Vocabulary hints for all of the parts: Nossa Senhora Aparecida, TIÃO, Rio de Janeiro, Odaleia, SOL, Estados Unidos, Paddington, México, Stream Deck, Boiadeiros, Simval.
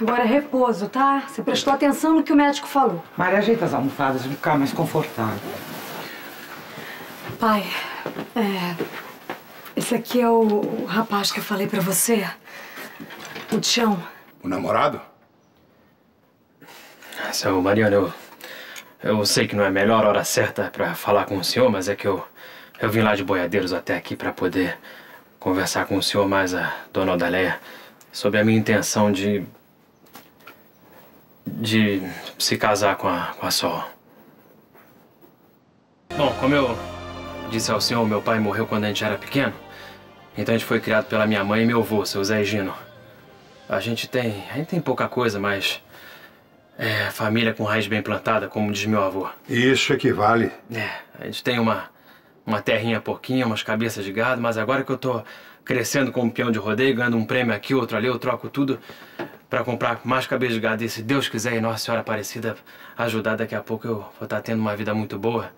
Agora é repouso, tá? Você prestou atenção no que o médico falou. Maria, ajeita as almofadas, vai ficar mais confortável. Pai, esse aqui é o rapaz que eu falei pra você. O Tião. O namorado? Seu Mariano, eu sei que não é a melhor hora certa pra falar com o senhor, mas é que eu vim lá de Boiadeiros até aqui pra poder conversar com o senhor mais a dona Odaleia sobre a minha intenção de se casar com a Sol. Bom, como eu disse ao senhor, meu pai morreu quando a gente era pequeno. Então a gente foi criado pela minha mãe e meu avô, seu Zé e Gino. A gente tem pouca coisa, mas é família com raiz bem plantada, como diz meu avô. Isso equivale. A gente tem uma terrinha pouquinha, umas cabeças de gado, mas agora que eu tô crescendo como peão de rodeio, ganhando um prêmio aqui, outro ali, eu troco tudo pra comprar mais cabeça de gado. E se Deus quiser e Nossa Senhora Aparecida ajudar, daqui a pouco eu vou estar tendo uma vida muito boa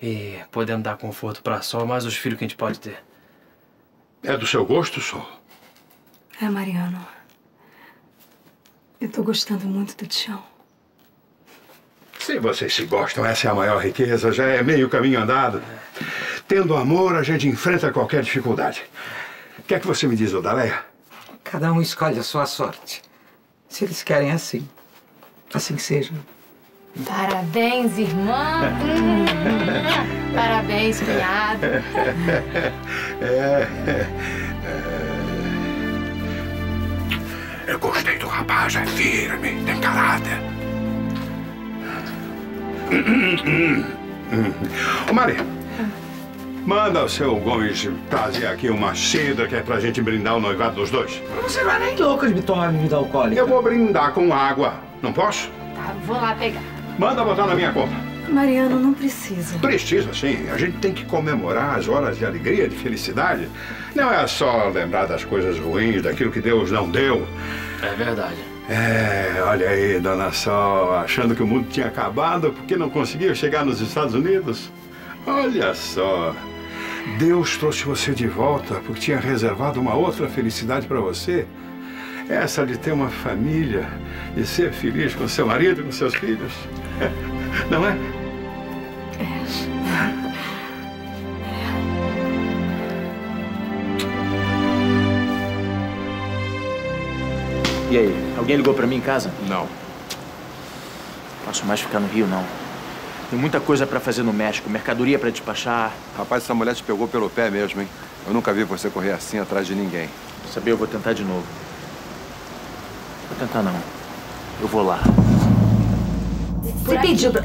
e podendo dar conforto pra Sol, mais os filhos que a gente pode ter. É do seu gosto, Sol? É, Mariano. Eu tô gostando muito do Tião. Se vocês se gostam, essa é a maior riqueza, já é meio caminho andado. Tendo amor, a gente enfrenta qualquer dificuldade. O que é que você me diz, Odaleia? Cada um escolhe a sua sorte. Se eles querem, assim. Assim que seja. Parabéns, irmã. Parabéns, cunhado. Eu gostei do rapaz, é firme, tem caráter. Ô, Mari, manda o seu Gomes trazer aqui uma cedra que é pra gente brindar o noivado dos dois. Você não é nem louca de tomar bebida alcoólica. Eu vou brindar com água, não posso? Tá, vou lá pegar. Manda botar na minha conta. Mariano, não precisa. Precisa, sim. A gente tem que comemorar as horas de alegria, de felicidade. Não é só lembrar das coisas ruins, daquilo que Deus não deu. É verdade. Olha aí, dona Sol, achando que o mundo tinha acabado porque não conseguiu chegar nos Estados Unidos. Olha só. Deus trouxe você de volta porque tinha reservado uma outra felicidade para você. Essa de ter uma família, de ser feliz com seu marido e com seus filhos. Não é? E aí, alguém ligou pra mim em casa? Não. Posso mais ficar no Rio, não. Tem muita coisa pra fazer no México, mercadoria pra despachar. Rapaz, essa mulher te pegou pelo pé mesmo, hein? Eu nunca vi você correr assim atrás de ninguém. Sabia, eu vou tentar de novo. Vou tentar, não. Eu vou lá. Você pediu pra...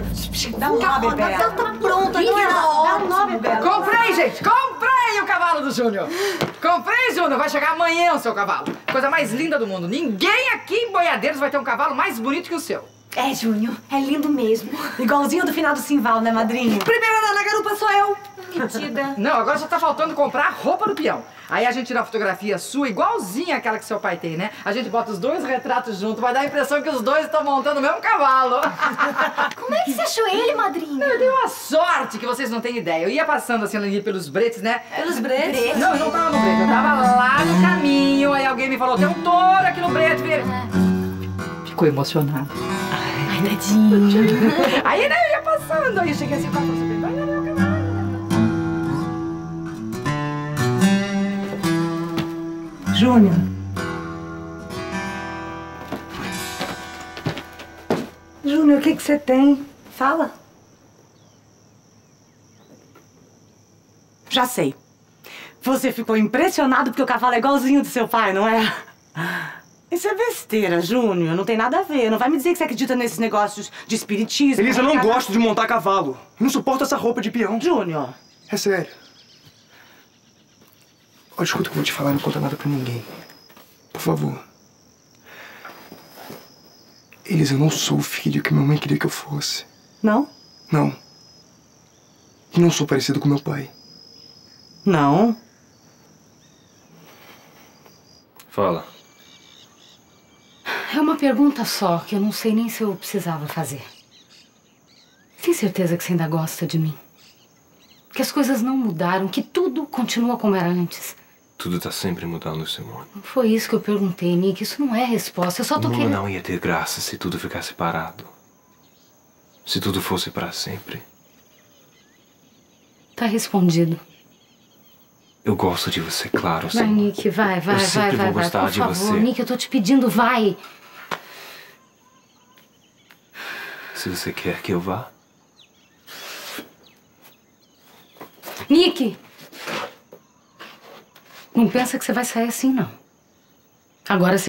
Dá um cavalo, o cavalo tá pronto aqui na hora. Comprei, gente! Comprei o cavalo do Júnior! Comprei, Júnior! Vai chegar amanhã o seu cavalo. Coisa mais linda do mundo. Ninguém aqui em Boiadeiros vai ter um cavalo mais bonito que o seu. É, Júnior. É lindo mesmo. Igualzinho do final do Simval, né, madrinha? Primeira da garupa sou eu. Mentira. Não, agora só tá faltando comprar a roupa do peão. Aí a gente tira a fotografia sua, igualzinha àquela que seu pai tem, né? A gente bota os dois retratos junto, vai dar a impressão que os dois estão montando o mesmo cavalo. Como é que você achou ele, madrinha? Eu dei uma sorte que vocês não têm ideia. Eu ia passando assim ali pelos bretes, né? Pelos bretes? Não, eu não tava no brete, eu tava lá no caminho. Aí alguém me falou, tem um touro aqui no brete. Ficou emocionado. Ai, tadinho. Aí, né, eu ia passando, aí eu cheguei assim, papo, você vai lá, meu cavalo. Júnior. Júnior, o que você tem? Fala. Já sei. Você ficou impressionado porque o cavalo é igualzinho do seu pai, não é? Isso é besteira, Júnior. Não tem nada a ver. Não vai me dizer que você acredita nesses negócios de espiritismo. Elisa, eu não gosto de montar cavalo. Não suporto essa roupa de peão. Júnior. É sério. Ó, escuta o que eu vou te falar, não conta nada pra ninguém. Por favor. Elisa, eu não sou o filho que minha mãe queria que eu fosse. Não? Não. E não sou parecido com meu pai. Não? Fala. É uma pergunta só, que eu não sei nem se eu precisava fazer. Tem certeza que você ainda gosta de mim? Que as coisas não mudaram, que tudo continua como era antes? Tudo tá sempre mudando, Simone. Não foi isso que eu perguntei, Nick. Isso não é resposta. Eu só tô querendo... Não ia ter graça se tudo ficasse parado. Se tudo fosse pra sempre. Tá respondido. Eu gosto de você, claro, Simone. Vai, Nick, vai. Eu sempre vou gostar de você. Por favor, Nick, eu tô te pedindo, vai. Se você quer que eu vá. Nick! Não pensa que você vai sair assim, não. Agora você...